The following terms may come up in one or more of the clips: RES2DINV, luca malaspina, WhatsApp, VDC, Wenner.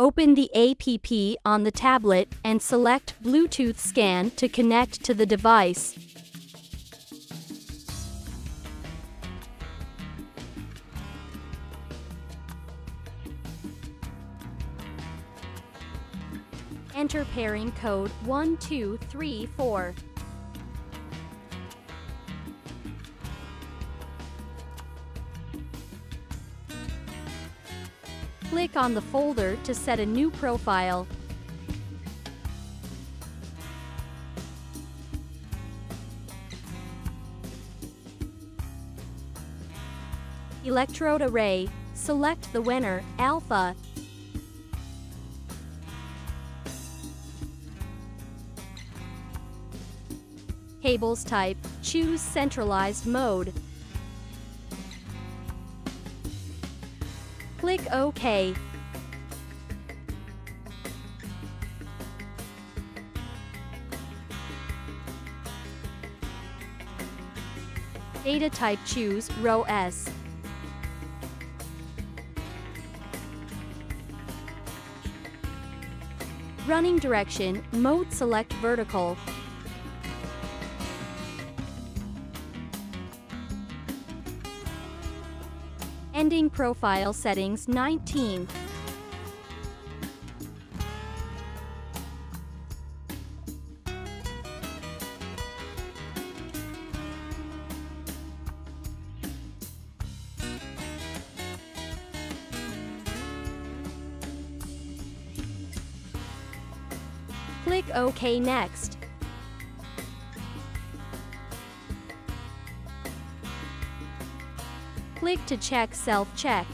Open the app on the tablet and select Bluetooth scan to connect to the device. Enter pairing code 1234. Click on the folder to set a new profile. Electrode array, select the Wenner Alpha. Cables type, choose centralized mode. Click OK. Data type, choose row S. Running direction, mode, select vertical. Ending profile settings 19. Click OK next. Click to check self-check.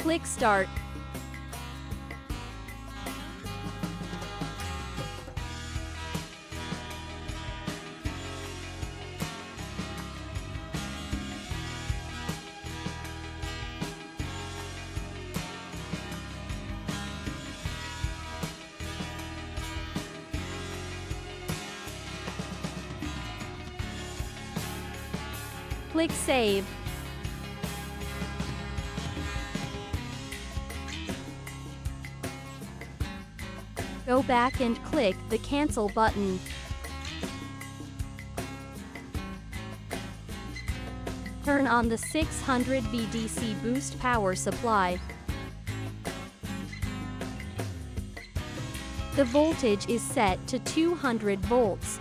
Click Start. Click Save. Go back and click the Cancel button. Turn on the 600 VDC boost power supply. The voltage is set to 200 volts.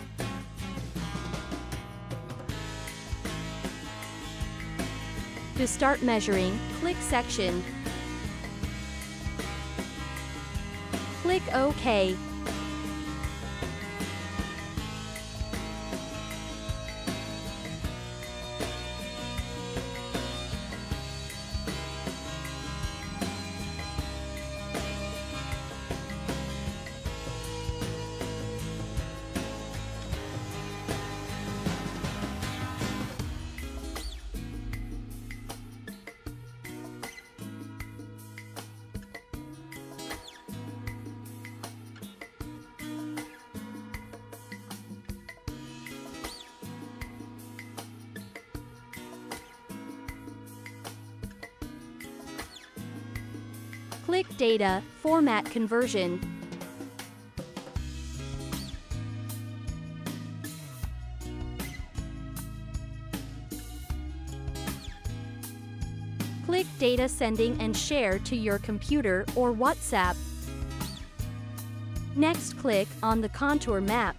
To start measuring, click Section. Click OK. Click Data, Format Conversion. Click Data Sending and Share to your computer or WhatsApp. Next, click on the contour map.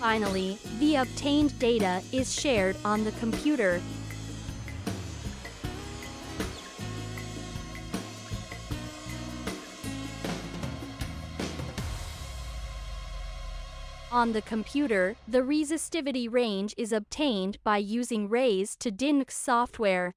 Finally, the obtained data is shared on the computer. On the computer, the resistivity range is obtained by using RES2DINV software.